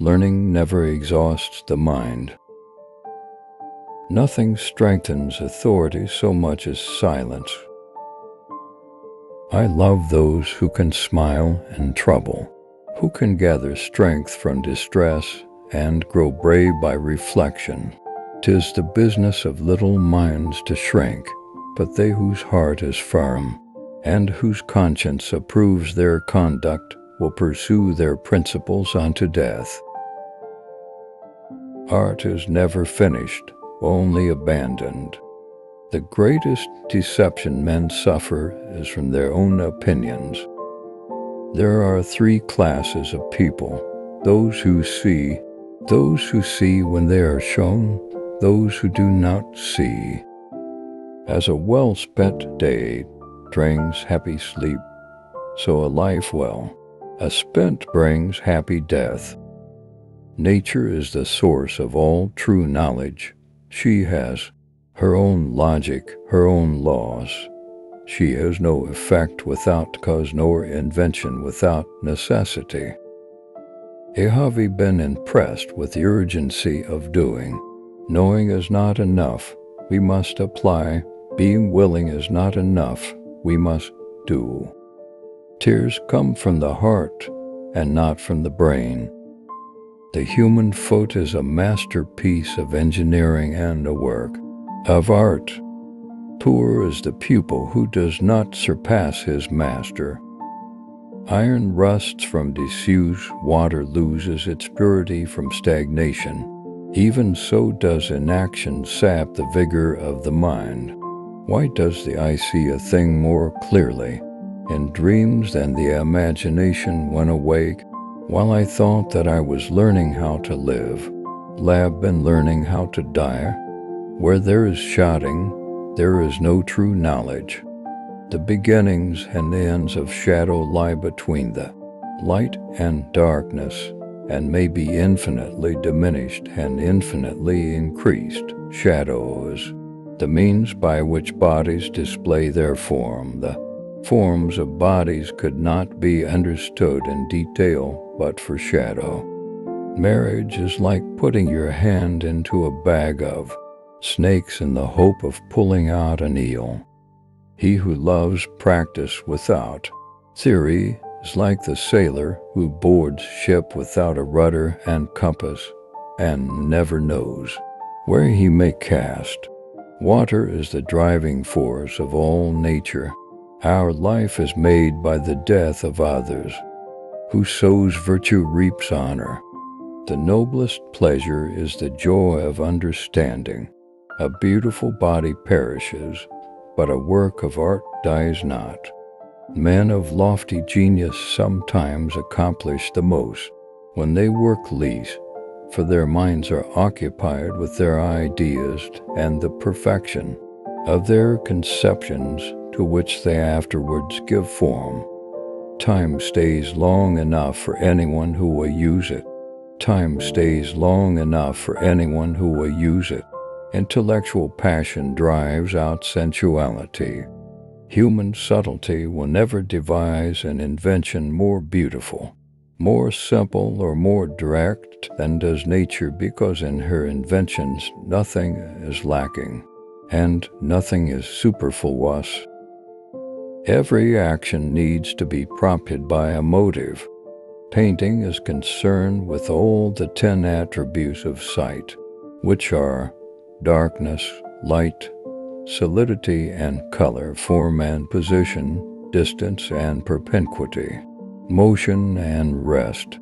Learning never exhausts the mind. Nothing strengthens authority so much as silence. I love those who can smile in trouble, who can gather strength from distress and grow brave by reflection. 'Tis the business of little minds to shrink, but they whose heart is firm and whose conscience approves their conduct will pursue their principles unto death. Art is never finished, only abandoned. The greatest deception men suffer is from their own opinions. There are three classes of people: those who see when they are shown, those who do not see. As a well-spent day brings happy sleep, so a life well, a spent brings happy death. Nature is the source of all true knowledge. She has her own logic, her own laws. She has no effect without cause, nor invention without necessity. I've been impressed with the urgency of doing. Knowing is not enough, we must apply. Being willing is not enough, we must do. Tears come from the heart and not from the brain. The human foot is a masterpiece of engineering and a work of art. Poor is the pupil who does not surpass his master. Iron rusts from disuse, water loses its purity from stagnation. Even so does inaction sap the vigor of the mind. Why does the eye see a thing more clearly in dreams than the imagination when awake? While I thought that I was learning how to live, I've been learning how to die. Where there is shouting, there is no true knowledge. The beginnings and the ends of shadow lie between the light and darkness, and may be infinitely diminished and infinitely increased. Shadow is the means by which bodies display their form. The forms of bodies could not be understood in detail but for shadow. Marriage is like putting your hand into a bag of snakes in the hope of pulling out an eel. He who loves practice without theory is like the sailor who boards ship without a rudder and compass, and never knows where he may cast. Water is the driving force of all nature. Our life is made by the death of others. Who sows virtue reaps honor. The noblest pleasure is the joy of understanding. A beautiful body perishes, but a work of art dies not. Men of lofty genius sometimes accomplish the most when they work least, for their minds are occupied with their ideas and the perfection of their conceptions, to which they afterwards give form. Time stays long enough for anyone who will use it. Time stays long enough for anyone who will use it. Intellectual passion drives out sensuality. Human subtlety will never devise an invention more beautiful, more simple, or more direct than does nature, because in her inventions nothing is lacking, and nothing is superfluous. Every action needs to be prompted by a motive. Painting is concerned with all the 10 attributes of sight, which are darkness, light, solidity and color, form and position, distance and propinquity, motion and rest,